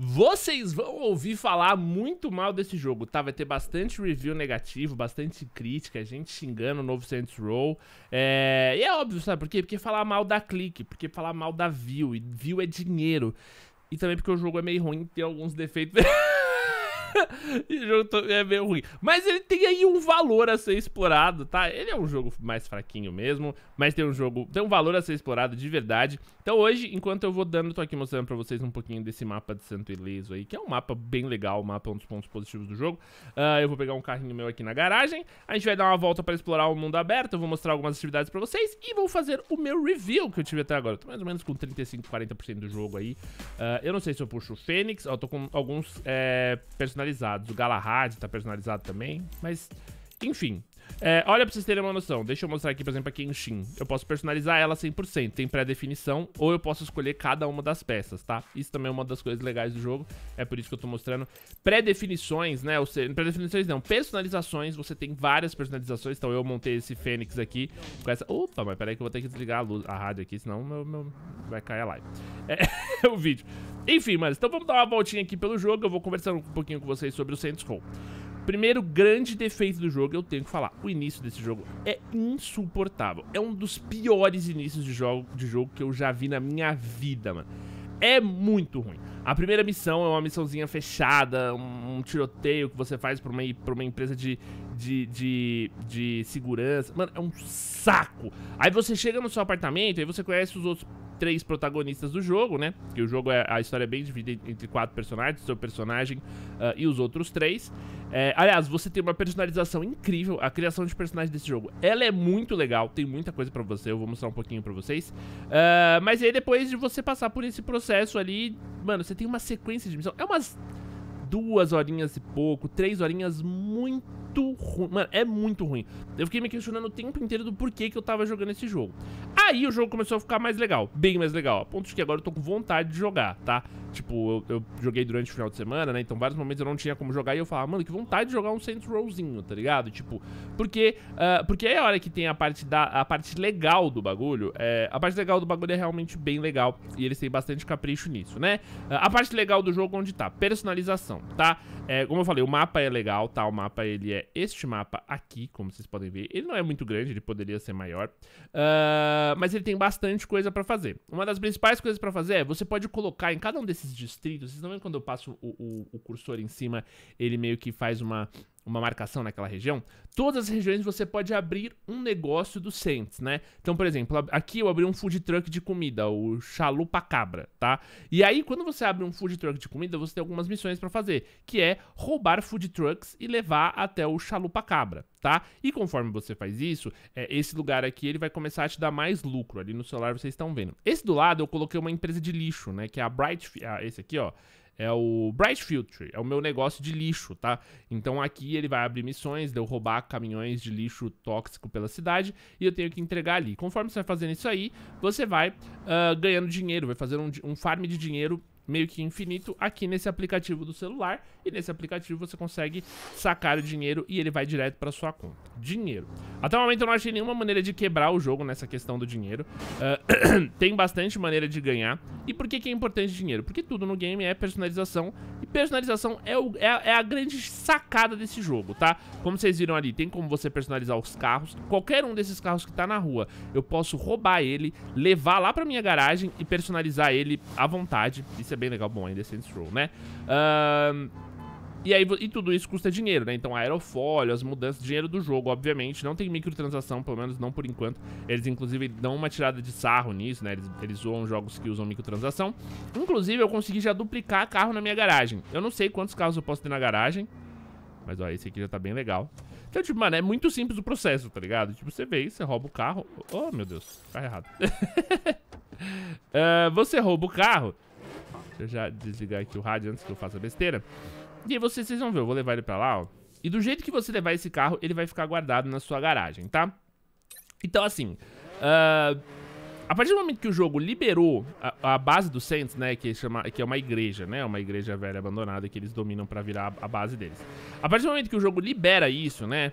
Vocês vão ouvir falar muito mal desse jogo, tá? Vai ter bastante review negativo, bastante crítica, gente xingando o novo Saints Row. E é óbvio, sabe por quê? Porque falar mal dá clique, porque falar mal dá view, e view é dinheiro. E também porque o jogo é meio ruim, tem alguns defeitos... E o jogo é meio ruim. Mas ele tem aí um valor a ser explorado, tá? Ele é um jogo mais fraquinho mesmo, mas tem um jogo, tem um valor a ser explorado de verdade. Então hoje, enquanto eu vou dando, tô aqui mostrando pra vocês um pouquinho desse mapa de Santo Ileso aí, que é um mapa bem legal, o mapa é um dos pontos positivos do jogo. Eu vou pegar um carrinho meu aqui na garagem, a gente vai dar uma volta pra explorar o mundo aberto, eu vou mostrar algumas atividades pra vocês e vou fazer o meu review que eu tive até agora. Eu tô mais ou menos com 35, 40% do jogo aí. Eu não sei se eu puxo o Fênix, ó, tô com alguns personalizados. O Gala Rádio tá personalizado também, mas... Enfim, olha pra vocês terem uma noção. Deixa eu mostrar aqui, por exemplo, a Kenshin. Eu posso personalizar ela 100%, tem pré-definição, ou eu posso escolher cada uma das peças, tá? Isso também é uma das coisas legais do jogo, é por isso que eu tô mostrando. Pré-definições, né? Ou seja, pré-definições não, personalizações, você tem várias personalizações. Então eu montei esse Fênix aqui com essa... Opa, mas peraí que eu vou ter que desligar a luz, a rádio aqui, senão vai cair a live. O vídeo. Enfim, mas então vamos dar uma voltinha aqui pelo jogo, eu vou conversar um pouquinho com vocês sobre o Saints Row. Primeiro grande defeito do jogo, eu tenho que falar, o início desse jogo é insuportável. É um dos piores inícios de jogo que eu já vi na minha vida, mano. É muito ruim. A primeira missão é uma missãozinha fechada, um tiroteio que você faz pra uma empresa de segurança. Mano, é um saco. Aí você chega no seu apartamento, aí você conhece os outros 3 protagonistas do jogo, né? Que o jogo, a história é bem dividida entre 4 personagens, seu personagem e os outros 3. Aliás, você tem uma personalização incrível, a criação de personagens desse jogo, ela é muito legal, tem muita coisa pra você, eu vou mostrar um pouquinho pra vocês. Mas aí depois de você passar por esse processo ali, mano, você tem uma sequência de missão, é umas 2 horinhas e pouco, 3 horinhas muito ruim, mano, é muito ruim. Eu fiquei me questionando o tempo inteiro do porquê que eu tava jogando esse jogo. Aí o jogo começou a ficar mais legal, bem mais legal, a ponto de que agora eu tô com vontade de jogar, tá? Tipo, eu joguei durante o final de semana, né, então vários momentos eu não tinha como jogar e eu falava, mano, que vontade de jogar um Saints Rowzinho, tá ligado? Tipo, porque é a hora que tem a parte legal do bagulho, a parte legal do bagulho é realmente bem legal e eles têm bastante capricho nisso, né? A parte legal do jogo onde tá, personalização. Tá? Como eu falei, o mapa é legal, tá? O mapa, ele é este mapa aqui, como vocês podem ver. Ele não é muito grande, ele poderia ser maior. Mas ele tem bastante coisa pra fazer. Uma das principais coisas pra fazer é você pode colocar em cada um desses distritos. Vocês estão vendo quando eu passo o cursor em cima, ele meio que faz uma marcação naquela região? Todas as regiões você pode abrir um negócio do Saints, né? Então, por exemplo, aqui eu abri um food truck de comida, o Xalupa Cabra, tá? E aí, quando você abre um food truck de comida, você tem algumas missões pra fazer, que é roubar food trucks e levar até o Xalupa Cabra, tá? E conforme você faz isso, esse lugar aqui, ele vai começar a te dar mais lucro. Ali no celular vocês estão vendo. Esse do lado, eu coloquei uma empresa de lixo, né? Que é a Brightfield, esse aqui, ó. É o Brightfield, é o meu negócio de lixo, tá? Então aqui ele vai abrir missões de eu roubar caminhões de lixo tóxico pela cidade e eu tenho que entregar ali. Conforme você vai fazendo isso aí, você vai ganhando dinheiro, vai fazer um farm de dinheiro meio que infinito aqui nesse aplicativo do celular. E nesse aplicativo você consegue sacar o dinheiro e ele vai direto pra sua conta. Dinheiro. Até o momento eu não achei nenhuma maneira de quebrar o jogo nessa questão do dinheiro. Tem bastante maneira de ganhar. E por que que é importante dinheiro? Porque tudo no game é personalização. E personalização é a grande sacada desse jogo, tá? Como vocês viram ali, tem como você personalizar os carros. Qualquer um desses carros que tá na rua, eu posso roubar ele, levar lá pra minha garagem e personalizar ele à vontade. Isso é bem legal, bom, ainda é Saints Row, né? E tudo isso custa dinheiro, né? Então, aerofólio, as mudanças, dinheiro do jogo, obviamente. Não tem microtransação, pelo menos não por enquanto. Eles, inclusive, dão uma tirada de sarro nisso, né? Eles zoam jogos que usam microtransação. Inclusive, eu consegui já duplicar carro na minha garagem. Eu não sei quantos carros eu posso ter na garagem. Mas, ó, esse aqui já tá bem legal. Então, tipo, mano, é muito simples o processo, tá ligado? Tipo, você vê isso, você rouba o carro... Oh, meu Deus, carro errado. Você rouba o carro... Deixa eu já desligar aqui o rádio antes que eu faça besteira. E aí vocês vão ver, eu vou levar ele pra lá, ó. E do jeito que você levar esse carro, ele vai ficar guardado na sua garagem, tá? Então assim, A partir do momento que o jogo liberou a base dos Saints, né, que é uma igreja, né, uma igreja velha abandonada que eles dominam pra virar a base deles. A partir do momento que o jogo libera isso, né,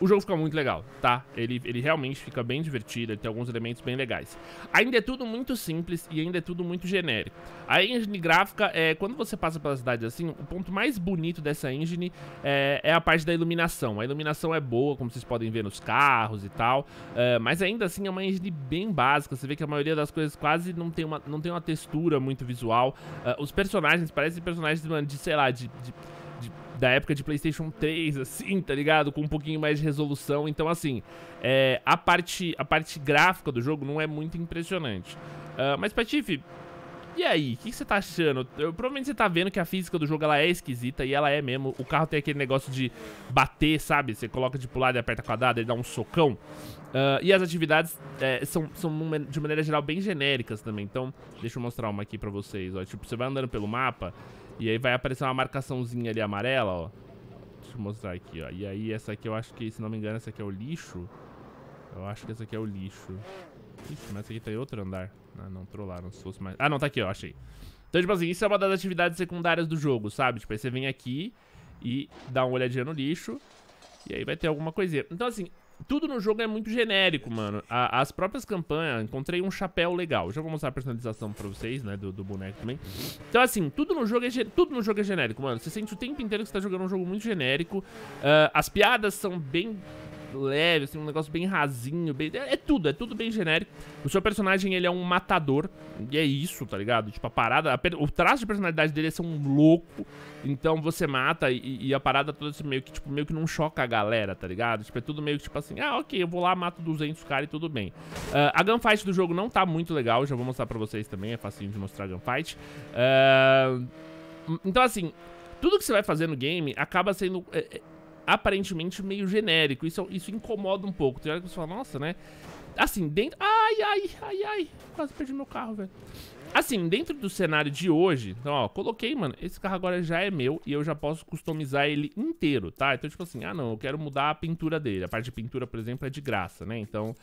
o jogo fica muito legal, tá? Ele realmente fica bem divertido, ele tem alguns elementos bem legais. Ainda é tudo muito simples e ainda é tudo muito genérico. A engine gráfica, quando você passa pela cidade assim, o ponto mais bonito dessa engine é a parte da iluminação. A iluminação é boa, como vocês podem ver nos carros e tal, mas ainda assim é uma engine bem básica. Você vê que a maioria das coisas quase não tem uma textura muito visual. Os personagens parecem personagens, mano, de, sei lá, da época de PlayStation 3, assim, tá ligado? Com um pouquinho mais de resolução. Então, assim, a parte gráfica do jogo não é muito impressionante. Mas, Patife, e aí? O que você tá achando? Provavelmente você tá vendo que a física do jogo, ela é esquisita, e ela é mesmo. O carro tem aquele negócio de bater, sabe? Você coloca de pular e aperta quadrado, ele dá um socão. E as atividades são de maneira geral bem genéricas também. Então, deixa eu mostrar uma aqui pra vocês, ó. Tipo, você vai andando pelo mapa e aí vai aparecer uma marcaçãozinha ali amarela, ó. Deixa eu mostrar aqui, ó. E aí essa aqui eu acho que, se não me engano, essa aqui é o lixo. Eu acho que essa aqui é o lixo. Ixi, mas essa aqui tá em outro andar. Ah, não, trollaram, se fosse mais... Ah, não, tá aqui, ó, achei. Então, tipo assim, isso é uma das atividades secundárias do jogo, sabe? Tipo, aí você vem aqui e dá uma olhadinha no lixo e aí vai ter alguma coisinha. Então, assim... Tudo no jogo é muito genérico, mano. As próprias campanhas, encontrei um chapéu legal. Já vou mostrar a personalização pra vocês, né, do boneco também. Então, assim, tudo no jogo é genérico, mano. Você sente o tempo inteiro que você tá jogando um jogo muito genérico. As piadas são bem leves, assim, um negócio bem rasinho, bem... É tudo bem genérico. O seu personagem, ele é um matador. E é isso, tá ligado? Tipo, o traço de personalidade dele é ser um louco. Então você mata e a parada toda assim, meio que não choca a galera, tá ligado? Tipo, é tudo meio que tipo assim, ah, ok, eu vou lá, mato 200 caras e tudo bem. A gunfight do jogo não tá muito legal, já vou mostrar pra vocês também, é facinho de mostrar a gunfight. Então assim, tudo que você vai fazer no game acaba sendo... aparentemente meio genérico. Isso incomoda um pouco. Tem hora que você fala, nossa, né? Assim, dentro... Ai, quase perdi meu carro, velho. Assim, dentro do cenário de hoje... Então, ó, coloquei, mano, esse carro agora já é meu e eu já posso customizar ele inteiro, tá? Então, tipo assim, ah, não, eu quero mudar a pintura dele. A parte de pintura, por exemplo, é de graça, né? Então,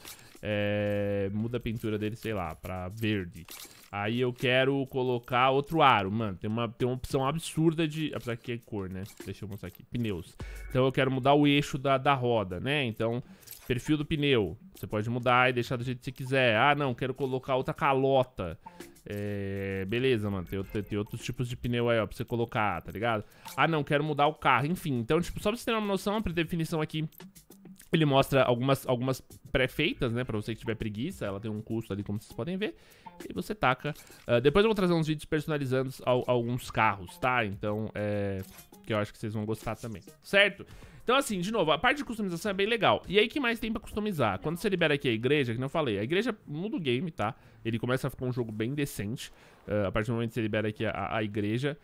muda a pintura dele, sei lá, pra verde. Aí eu quero colocar outro aro, mano. Tem uma opção absurda de... Apesar que é cor, né? Deixa eu mostrar aqui. Pneus. Então eu quero mudar o eixo da roda, né? Então, perfil do pneu. Você pode mudar e deixar do jeito que você quiser. Ah, não, quero colocar outra calota. Beleza, mano. Tem outros tipos de pneu aí, ó, pra você colocar, tá ligado? Ah, não, quero mudar o carro. Enfim, então, tipo, só pra você ter uma noção, a predefinição aqui... Ele mostra algumas pré-feitas, né, pra você que tiver preguiça, ela tem um custo ali, como vocês podem ver, e você taca. Depois eu vou trazer uns vídeos personalizando alguns carros, tá? Então, que eu acho que vocês vão gostar também, certo? Então, assim, de novo, a parte de customização é bem legal. E aí, o que mais tem pra customizar? Quando você libera aqui a igreja, que nem eu falei, a igreja muda o game, tá? Ele começa a ficar um jogo bem decente, a partir do momento que você libera aqui a igreja.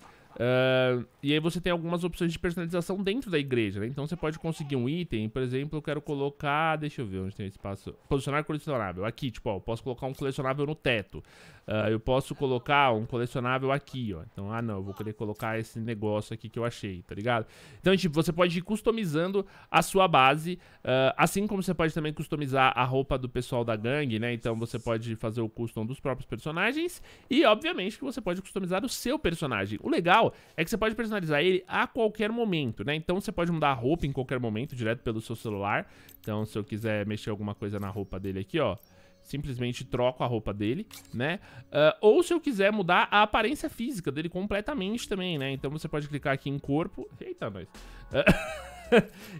E aí você tem algumas opções de personalização dentro da igreja, né? Então você pode conseguir um item, por exemplo, eu quero colocar... Deixa eu ver onde tem espaço... Posicionar colecionável. Aqui, tipo, ó, eu posso colocar um colecionável no teto. Eu posso colocar um colecionável aqui, ó. Então, ah, não, eu vou querer colocar esse negócio aqui que eu achei, tá ligado? Então, tipo, você pode ir customizando a sua base, assim como você pode também customizar a roupa do pessoal da gangue, né? Então você pode fazer o custom dos próprios personagens e, obviamente, que você pode customizar o seu personagem. O legal é que você pode personalizar ele a qualquer momento, né? Então você pode mudar a roupa em qualquer momento, direto pelo seu celular. Então se eu quiser mexer alguma coisa na roupa dele aqui, ó, simplesmente troco a roupa dele, né? Ou se eu quiser mudar a aparência física dele completamente também, né? Então você pode clicar aqui em corpo... Eita, nós...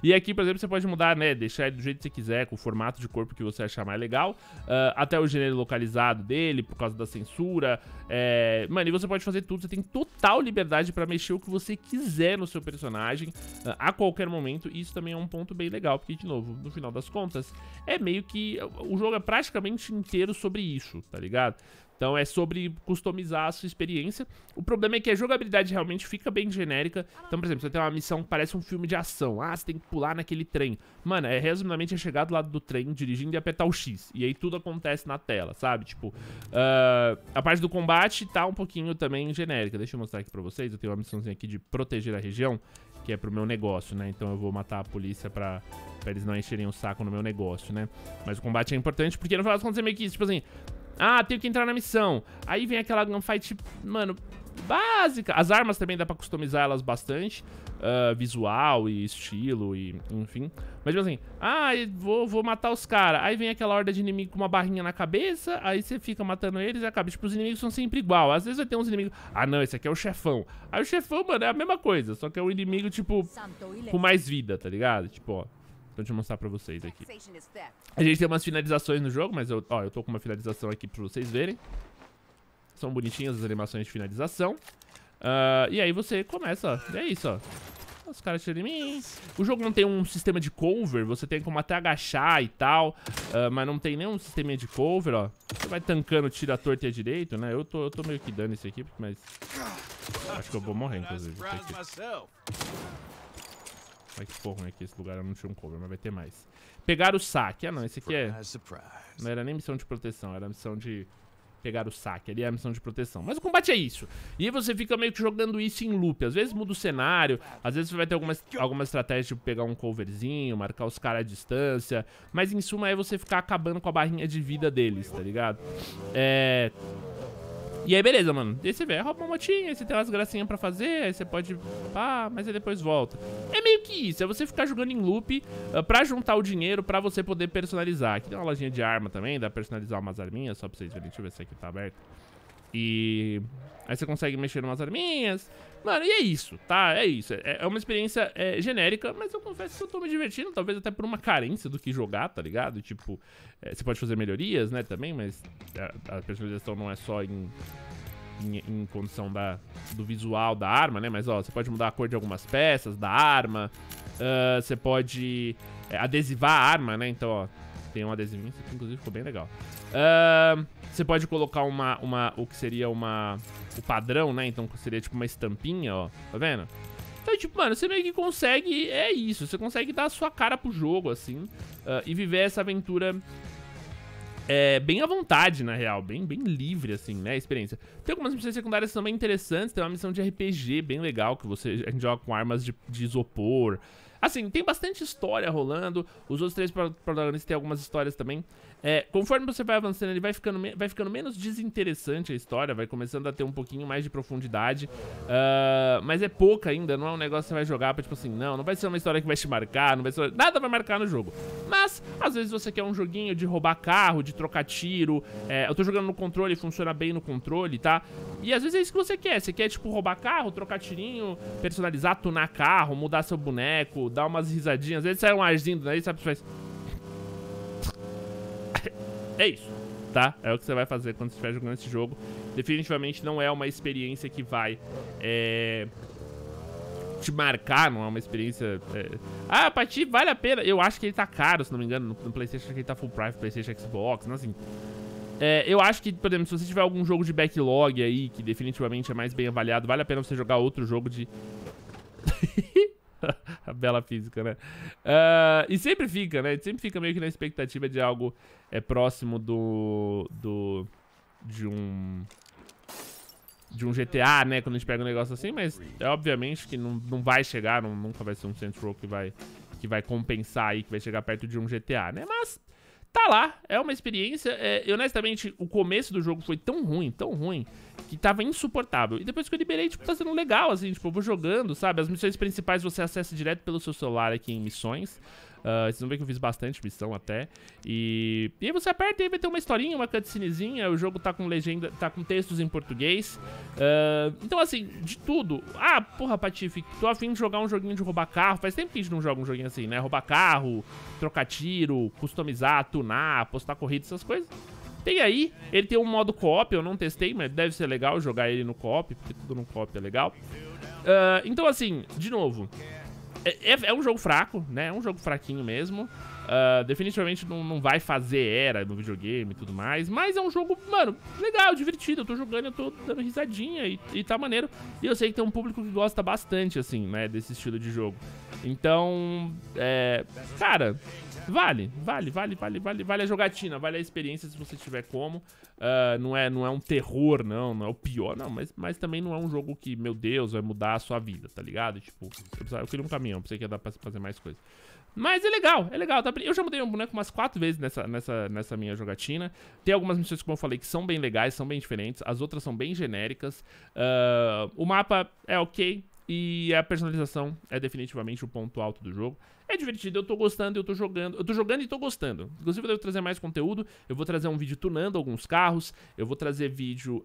E aqui, por exemplo, você pode mudar, né, deixar ele do jeito que você quiser, com o formato de corpo que você achar mais legal, até o gênero localizado dele, por causa da censura, mano, e você pode fazer tudo, você tem total liberdade pra mexer o que você quiser no seu personagem, a qualquer momento, e isso também é um ponto bem legal, porque, de novo, no final das contas, é meio que, o jogo é praticamente inteiro sobre isso, tá ligado? Então é sobre customizar a sua experiência. O problema é que a jogabilidade realmente fica bem genérica. Então, por exemplo, você tem uma missão que parece um filme de ação. Ah, você tem que pular naquele trem. Mano, resumidamente é chegar do lado do trem, dirigindo e apertar o X. E aí tudo acontece na tela, sabe? Tipo, a parte do combate tá um pouquinho também genérica. Deixa eu mostrar aqui pra vocês. Eu tenho uma missãozinha aqui de proteger a região, que é pro meu negócio, né? Então eu vou matar a polícia pra eles não encherem o saco no meu negócio, né? Mas o combate é importante porque no final das contas é meio que, tipo assim... Ah, tenho que entrar na missão. Aí vem aquela gunfight, mano, básica. As armas também dá pra customizar elas bastante. Visual e estilo e enfim. Mas tipo assim, ah, vou matar os caras. Aí vem aquela horda de inimigo com uma barrinha na cabeça. Aí você fica matando eles e acaba. Tipo, os inimigos são sempre igual. Às vezes vai ter uns inimigos... Ah, não, esse aqui é o chefão. Aí o chefão, mano, é a mesma coisa. Só que é um inimigo, tipo, com mais vida, tá ligado? Tipo, ó. Então deixa eu mostrar pra vocês aqui. A gente tem umas finalizações no jogo, mas ó, eu tô com uma finalização aqui pra vocês verem. São bonitinhas as animações de finalização. E aí você começa, ó. É isso, ó. Os caras tiram em mim. O jogo não tem um sistema de cover. Você tem como até agachar e tal, mas não tem nenhum sistema de cover, ó. Você vai tancando, tira a torta e a direito, né? Eu tô meio que dando isso aqui, mas... Acho que eu vou morrer, inclusive. Vai que ficou ruim aqui esse lugar, eu não tinha um cover, mas vai ter mais. Pegar o saque. Ah, não, esse aqui é... Não era nem missão de proteção, era missão de... Pegar o saque, ali é a missão de proteção. Mas o combate é isso. E aí você fica meio que jogando isso em loop. Às vezes muda o cenário, às vezes você vai ter alguma estratégia, tipo pegar um coverzinho, marcar os caras à distância. Mas em suma é você ficar acabando com a barrinha de vida deles, tá ligado? E aí beleza, mano. Aí você vê, rouba uma motinha, aí você tem umas gracinhas pra fazer, aí você pode... Pá, mas aí depois volta. É meio que isso, é você ficar jogando em loop pra juntar o dinheiro pra você poder personalizar. Aqui tem uma lojinha de arma também, dá pra personalizar umas arminhas, só pra vocês verem. Deixa eu ver se aqui tá aberto. E... Aí você consegue mexer em umas arminhas. Mano, e é isso, tá? É isso. É uma experiência genérica, mas eu confesso que eu tô me divertindo, talvez até por uma carência do que jogar, tá ligado? Tipo, você pode fazer melhorias, né, também, mas a personalização não é só em condição do visual da arma, né? Mas, ó, você pode mudar a cor de algumas peças da arma, você pode adesivar a arma, né? Então, ó, tem um adesivinho, isso aqui, inclusive, ficou bem legal. Você pode colocar o padrão, né? Então seria tipo uma estampinha, ó. Tá vendo? Então, tipo, mano, você meio que consegue... É isso, você consegue dar a sua cara pro jogo, assim. E viver essa aventura... bem à vontade, na real. Bem livre, assim, né? A experiência. Tem algumas missões secundárias também interessantes. Tem uma missão de RPG bem legal, que a gente joga com armas de isopor. Assim, tem bastante história rolando. Os outros três protagonistas têm algumas histórias também. Conforme você vai avançando, ele vai ficando menos desinteressante a história. Vai começando a ter um pouquinho mais de profundidade. Mas é pouca ainda. Não é um negócio que você vai jogar pra, tipo assim, não vai ser uma história que vai te marcar. Não vai ser... Nada vai marcar no jogo. Mas, às vezes você quer um joguinho de roubar carro, de trocar tiro. Eu tô jogando no controle, funciona bem no controle, tá? E às vezes é isso que você quer. Você quer, tipo, roubar carro, trocar tirinho, personalizar, tunar carro, mudar seu boneco, dar umas risadinhas, às vezes sai um arzinho daí, sabe? Você faz... É isso, tá? É o que você vai fazer quando você estiver jogando esse jogo. Definitivamente não é uma experiência que vai te marcar, não é uma experiência... Ah, Patife, vale a pena. Eu acho que ele tá caro, se não me engano, no PlayStation, que ele tá full price, PlayStation, Xbox, não assim... eu acho que, por exemplo, se você tiver algum jogo de backlog aí, que definitivamente é mais bem avaliado, vale a pena você jogar outro jogo de... A bela física, né? E sempre fica, né? Sempre fica meio que na expectativa de algo próximo de um GTA, né? Quando a gente pega um negócio assim, mas é obviamente que não vai chegar, nunca vai ser um Saints Row que vai compensar aí, que vai chegar perto de um GTA, né? Mas tá lá, é uma experiência. Honestamente, o começo do jogo foi tão ruim, que tava insuportável. E depois que eu liberei, tipo, tá sendo legal, assim, tipo, eu vou jogando, sabe? As missões principais você acessa direto pelo seu celular aqui em missões. Vocês vão ver que eu fiz bastante missão até. E aí você aperta e aí vai ter uma historinha, uma cutscenezinha. O jogo tá com legenda, tá com textos em português. Então, assim, de tudo. Ah, porra, Patife, tô afim de jogar um joguinho de roubar carro. Faz tempo que a gente não joga um joguinho assim, né? Roubar carro, trocar tiro, customizar, tunar, postar corrida, essas coisas. Tem aí, ele tem um modo co-op, eu não testei, mas deve ser legal jogar ele no co-op, porque tudo no co-op é legal. Então, assim, de novo, é um jogo fraco, né? É um jogo fraquinho mesmo. Definitivamente não vai fazer era no videogame e tudo mais, mas é um jogo, mano, legal, divertido. Eu tô jogando, eu tô dando risadinha e tá maneiro. E eu sei que tem um público que gosta bastante, assim, né, desse estilo de jogo. Então, cara... Vale a jogatina, vale a experiência se você tiver como. Não é um terror, não é o pior, não, mas também não é um jogo que, meu Deus, vai mudar a sua vida, tá ligado? Tipo, eu queria um caminhão, pensei que ia dar pra fazer mais coisa. Mas é legal, é legal. Eu já mudei meu boneco umas 4 vezes nessa minha jogatina. Tem algumas missões, como eu falei, que são bem legais, são bem diferentes. As outras são bem genéricas. O mapa é ok. E a personalização é definitivamente o ponto alto do jogo. É divertido, eu tô gostando, eu tô jogando. Eu tô jogando e tô gostando. Inclusive eu devo trazer mais conteúdo. Eu vou trazer um vídeo tunando alguns carros. Eu vou trazer vídeo...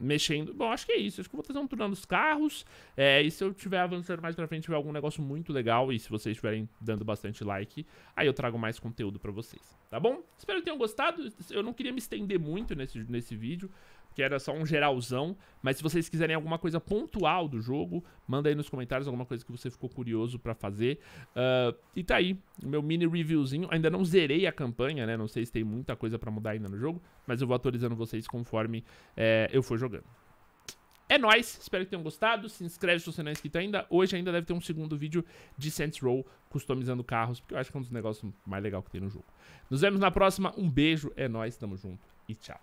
mexendo, bom, acho que é isso. Acho que eu vou fazer um turno dos carros. E se eu tiver avançando mais pra frente, tiver algum negócio muito legal, e se vocês estiverem dando bastante like, aí eu trago mais conteúdo pra vocês, tá bom? Espero que tenham gostado. Eu não queria me estender muito nesse vídeo, que era só um geralzão. Mas se vocês quiserem alguma coisa pontual do jogo, manda aí nos comentários alguma coisa que você ficou curioso pra fazer. E tá aí, o meu mini reviewzinho. Ainda não zerei a campanha, né? Não sei se tem muita coisa pra mudar ainda no jogo, mas eu vou atualizando vocês conforme eu for jogando. É nóis, espero que tenham gostado. Se inscreve se você não é inscrito ainda. Hoje ainda deve ter um segundo vídeo de Saints Row customizando carros, porque eu acho que é um dos negócios mais legais que tem no jogo. Nos vemos na próxima, um beijo, é nóis, tamo junto e tchau.